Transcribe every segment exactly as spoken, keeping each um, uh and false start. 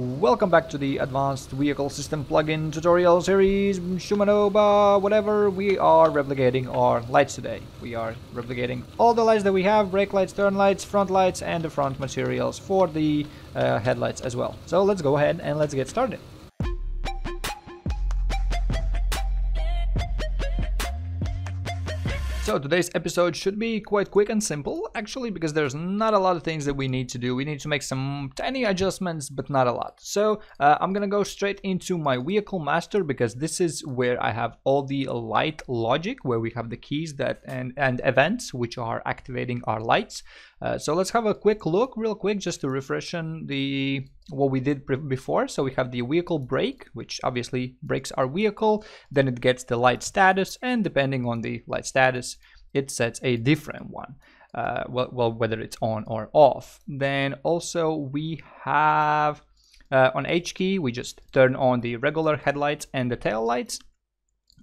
Welcome back to the Advanced Vehicle System Plugin tutorial series, Shumanoba, whatever. We are replicating our lights today. We are replicating all the lights that we have, brake lights, turn lights, front lights, and the front materials for the uh, headlights as well. So let's go ahead and let's get started. So today's episode should be quite quick and simple, actually, because there's not a lot of things that we need to do. We need to make some tiny adjustments, but not a lot. So uh, I'm gonna go straight into my Vehicle Master, because this is where I have all the light logic, where we have the keys that and, and events which are activating our lights. Uh, so let's have a quick look real quick just to refresh on the what we did before. So we have the vehicle brake, which obviously brakes our vehicle, then it gets the light status, and depending on the light status it sets a different one, uh, well, well whether it's on or off. Then also we have uh, on H key we just turn on the regular headlights and the tail lights.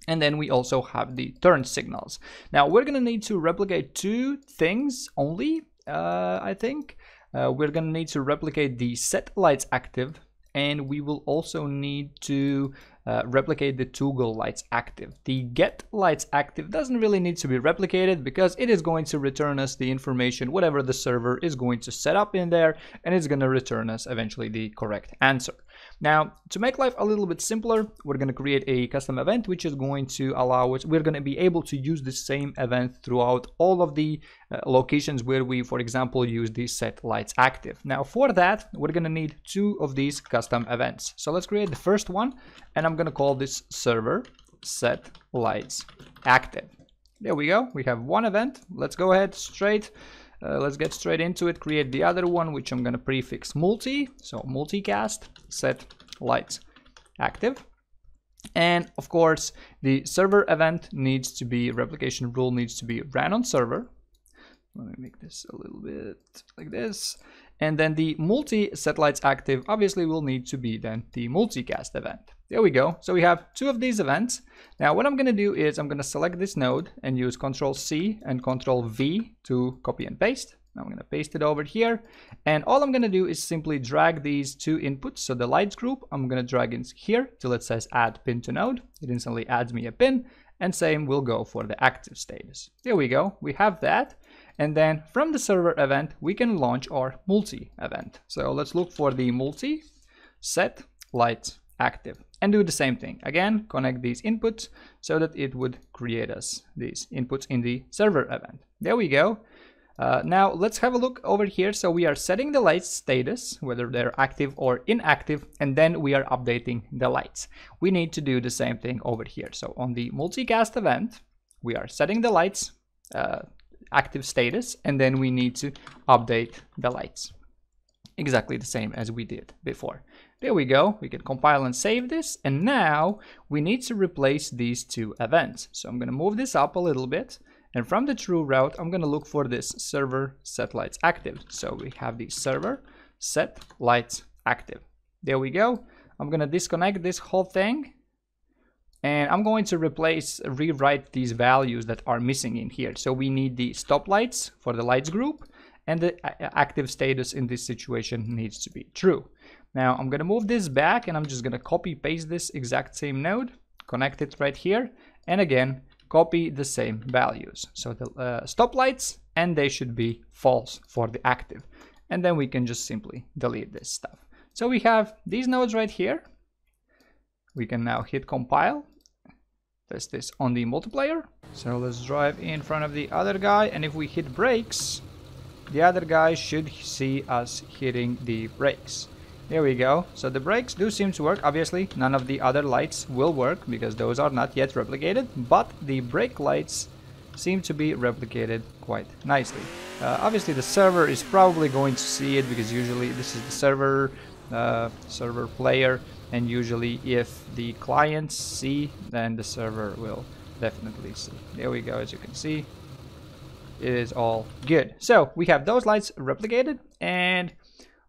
And then we also have the turn signals. Now we're gonna need to replicate two things only, uh, I think. Uh, we're gonna need to replicate the set lights active, and we will also need to uh, replicate the toggle lights active. The get lights active doesn't really need to be replicated because it is going to return us the information, whatever the server is going to set up in there, and it's gonna return us eventually the correct answer. Now, to make life a little bit simpler, we're going to create a custom event, which is going to allow us, we're going to be able to use the same event throughout all of the uh, locations where we, for example, use the set lights active. Now, for that, we're going to need two of these custom events. So let's create the first one, and I'm going to call this server set lights active. There we go. We have one event. Let's go ahead straight. Uh, let's get straight into it, create the other one, which I'm going to prefix multi, so multicast, set lights active. And of course, the server event needs to be, replication rule needs to be ran on server. Let me make this a little bit like this. And then the multi set lights active obviously will need to be then the multicast event. There we go. So we have two of these events. Now what I'm going to do is I'm going to select this node and use Control C and Control V to copy and paste. Now I'm going to paste it over here. And all I'm going to do is simply drag these two inputs. So the lights group, I'm going to drag in here till it says add pin to node. It instantly adds me a pin, and same will go for the active status. There we go. We have that. And then from the server event, we can launch our multi event. So let's look for the multi set lights active and do the same thing. Again, connect these inputs so that it would create us these inputs in the server event. There we go. Uh, now let's have a look over here. So we are setting the lights status, whether they're active or inactive, and then we are updating the lights. We need to do the same thing over here. So on the multicast event, we are setting the lights uh, active status, and then we need to update the lights. Exactly the same as we did before. There we go. We can compile and save this. And now we need to replace these two events. So I'm going to move this up a little bit. And from the true route, I'm going to look for this server set lights active. So we have the server set lights active. There we go. I'm going to disconnect this whole thing. And I'm going to replace, rewrite these values that are missing in here. So we need the stop lights for the lights group, and the active status in this situation needs to be true. Now I'm going to move this back, and I'm just going to copy paste this exact same node, connect it right here, and again copy the same values. So the uh, stop lights, and they should be false for the active. And then we can just simply delete this stuff. So we have these nodes right here. We can now hit compile, test this on the multiplayer. So let's drive in front of the other guy, and if we hit brakes, the other guy should see us hitting the brakes. There we go. So the brakes do seem to work. Obviously, none of the other lights will work because those are not yet replicated, but the brake lights seem to be replicated quite nicely. Uh, obviously, the server is probably going to see it because usually this is the server, uh, server player. And usually if the clients see, then the server will definitely see. There we go. As you can see, it is all good. So we have those lights replicated, and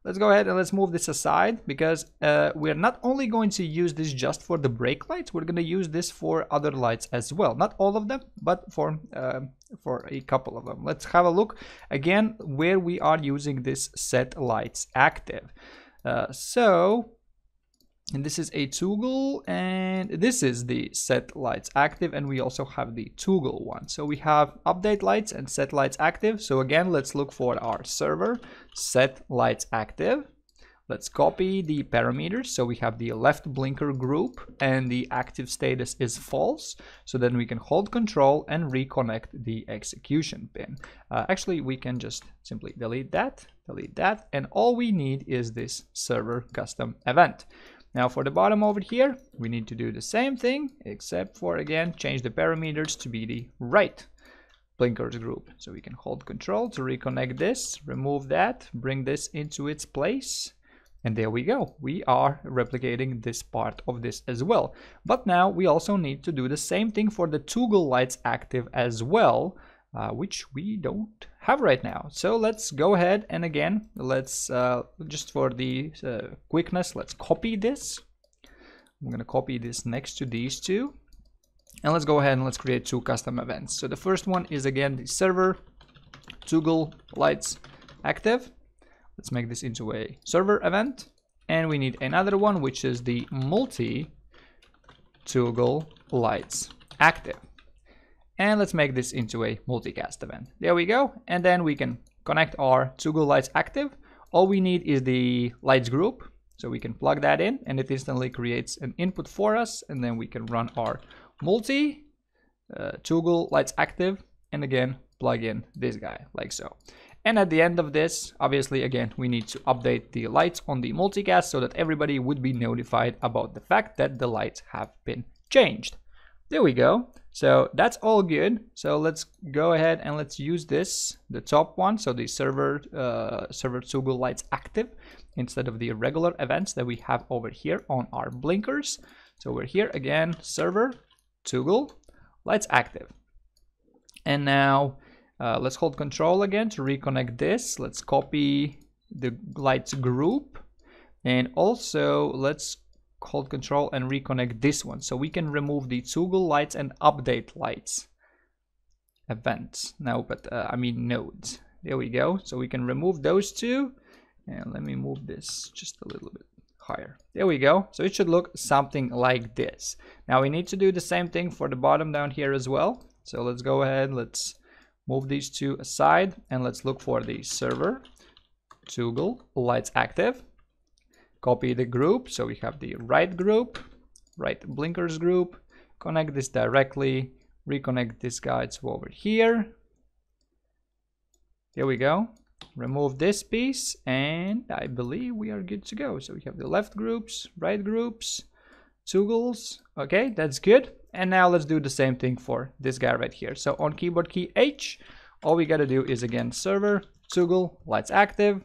let's go ahead and let's move this aside because uh, we're not only going to use this just for the brake lights, we're going to use this for other lights as well. Not all of them, but for, uh, for a couple of them. Let's have a look again where we are using this set lights active. Uh, so And this is a toggle, and this is the set lights active, and we also have the toggle one. So we have update lights and set lights active. So again, let's look for our server, set lights active. Let's copy the parameters. So we have the left blinker group and the active status is false. So then we can hold control and reconnect the execution pin. Uh, actually, we can just simply delete that, delete that. And all we need is this server custom event. Now for the bottom over here, we need to do the same thing, except for, again, change the parameters to be the right blinkers group. So we can hold control to reconnect this, remove that, bring this into its place. And there we go. We are replicating this part of this as well. But now we also need to do the same thing for the toggle lights active as well, uh, which we don't have right now. So let's go ahead and again, let's uh, just for the uh, quickness, let's copy this. I'm gonna copy this next to these two, and let's go ahead and let's create two custom events. So the first one is again the server toggle lights active. Let's make this into a server event, and we need another one which is the multi toggle lights active. And let's make this into a multicast event. There we go. And then we can connect our toggle lights active. All we need is the lights group. So we can plug that in and it instantly creates an input for us. And then we can run our multi uh, toggle lights active. And again, plug in this guy like so. And at the end of this, obviously, again, we need to update the lights on the multicast so that everybody would be notified about the fact that the lights have been changed. There we go. So that's all good. So let's go ahead and let's use this, the top one. So the server uh, server toggle lights active instead of the regular events that we have over here on our blinkers. So we're here again, server toggle lights active. And now uh, let's hold control again to reconnect this. Let's copy the lights group. And also let's hold control and reconnect this one so we can remove the toggle lights and update lights events. No, but uh, I mean nodes. There we go. So we can remove those two, and let me move this just a little bit higher. There we go. So it should look something like this. Now we need to do the same thing for the bottom down here as well. So let's go ahead, let's move these two aside, and let's look for the server toggle lights active. Copy the group, so we have the right group, right blinkers group, connect this directly, reconnect this guy to over here. There we go. Remove this piece, and I believe we are good to go. So we have the left groups, right groups, toggles. Okay, that's good. And now let's do the same thing for this guy right here. So on keyboard key H, all we got to do is again server toggle lights active.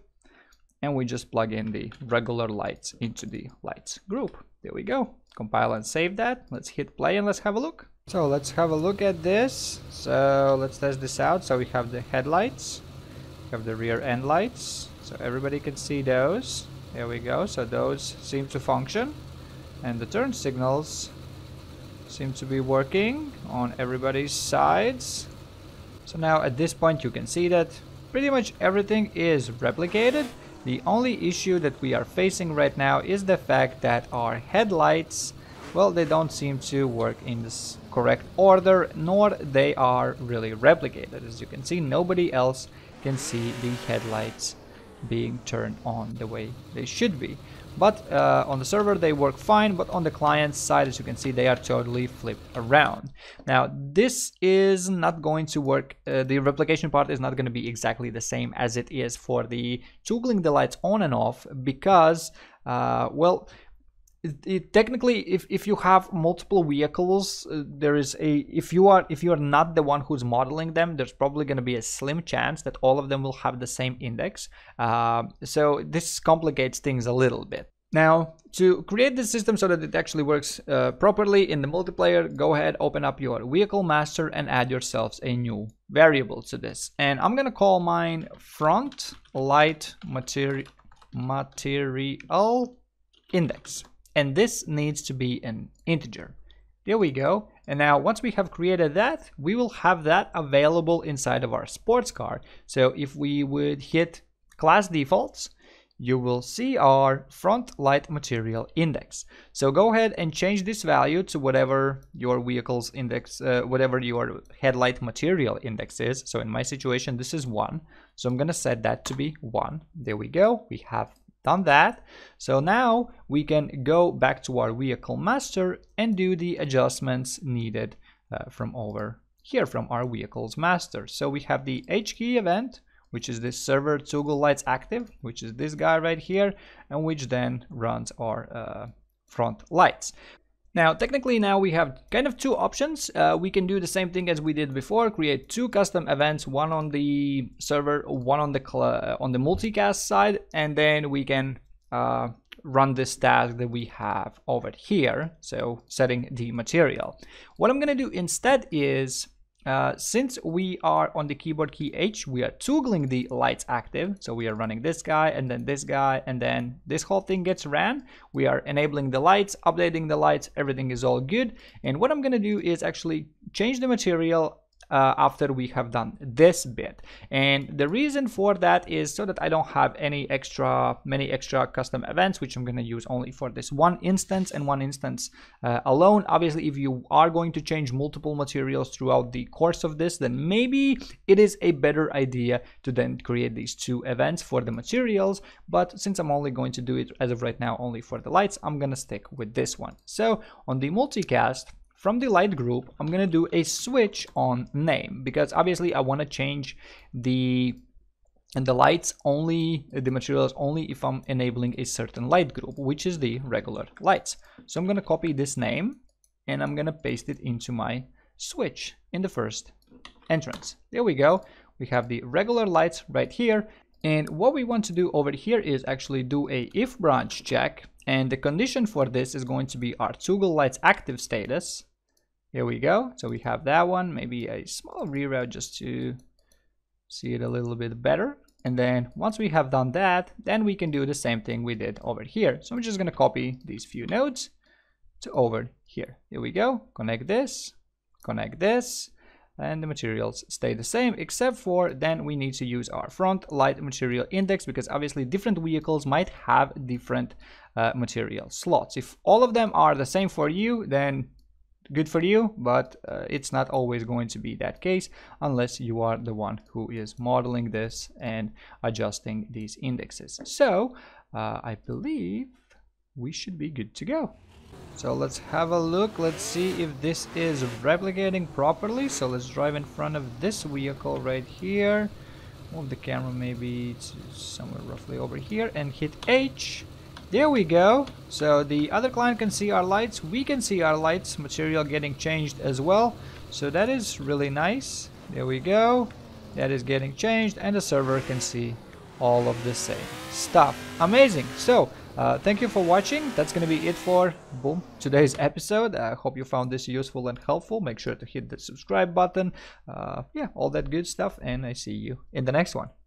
And we just plug in the regular lights into the lights group. There we go. Compile and save that. Let's hit play and let's have a look. So let's have a look at this. So let's test this out. So we have the headlights, we have the rear end lights. So everybody can see those. There we go. So those seem to function. And the turn signals seem to be working on everybody's sides. So now at this point you can see that pretty much everything is replicated. The only issue that we are facing right now is the fact that our headlights, well, they don't seem to work in this correct order, nor they are really replicated. As you can see, nobody else can see the headlights being turned on the way they should be. But uh, on the server they work fine, but on the client's side, as you can see, they are totally flipped around. Now this is not going to work. Uh, the replication part is not going to be exactly the same as it is for the toggling the lights on and off, because uh, well, It, it, technically, if, if you have multiple vehicles, uh, there is a if you are if you are not the one who's modeling them, there's probably going to be a slim chance that all of them will have the same index. Uh, so this complicates things a little bit. Now, to create this system so that it actually works uh, properly in the multiplayer, go ahead, open up your Vehicle Master and add yourselves a new variable to this. And I'm going to call mine front light materi material index. And this needs to be an integer. There we go. And now once we have created that, we will have that available inside of our sports car. So if we would hit class defaults, you will see our front light material index. So go ahead and change this value to whatever your vehicle's index, uh, whatever your headlight material index is. So in my situation, this is one. So I'm gonna set that to be one. There we go, we have done that. So now we can go back to our vehicle master and do the adjustments needed uh, from over here, from our vehicle's master. So we have the H key event, which is this server toggle lights active, which is this guy right here, and which then runs our uh, front lights. Now, technically now we have kind of two options. Uh, we can do the same thing as we did before, create two custom events, one on the server, one on the on the multicast side, and then we can uh, run this task that we have over here. So setting the material. What I'm gonna do instead is, Uh, since we are on the keyboard key H, we are toggling the lights active. So we are running this guy and then this guy, and then this whole thing gets ran. We are enabling the lights, updating the lights, everything is all good. And what I'm gonna do is actually change the material uh, after we have done this bit. And the reason for that is so that I don't have any extra, many extra custom events, which I'm gonna use only for this one instance and one instance uh, alone. Obviously, if you are going to change multiple materials throughout the course of this, then maybe it is a better idea to then create these two events for the materials. But since I'm only going to do it as of right now, only for the lights, I'm gonna stick with this one. So on the multicast, from the light group, I'm gonna do a switch on name, because obviously I wanna change the and the lights only, the materials only if I'm enabling a certain light group, which is the regular lights. So I'm gonna copy this name and I'm gonna paste it into my switch in the first entrance. There we go, we have the regular lights right here. And what we want to do over here is actually do a if branch check, and the condition for this is going to be our toggle lights active status. Here we go, so we have that one, maybe a small reroute just to see it a little bit better. And then once we have done that, then we can do the same thing we did over here. So I'm just gonna copy these few nodes to over here. Here we go, connect this, connect this, and the materials stay the same, except for then we need to use our front light material index, because obviously different vehicles might have different uh, material slots. If all of them are the same for you, then good for you, but uh, it's not always going to be that case unless you are the one who is modeling this and adjusting these indexes. So uh, I believe we should be good to go. So let's have a look, let's see if this is replicating properly. So let's drive in front of this vehicle right here, move the camera maybe to somewhere roughly over here, and hit H. There we go, so the other client can see our lights, we can see our lights, material getting changed as well, so that is really nice. There we go, that is getting changed, and the server can see all of the same stuff. Amazing. So Uh, thank you for watching. That's gonna be it for boom today's episode. I hope you found this useful and helpful. Make sure to hit the subscribe button, uh, yeah, all that good stuff, and I see you in the next one.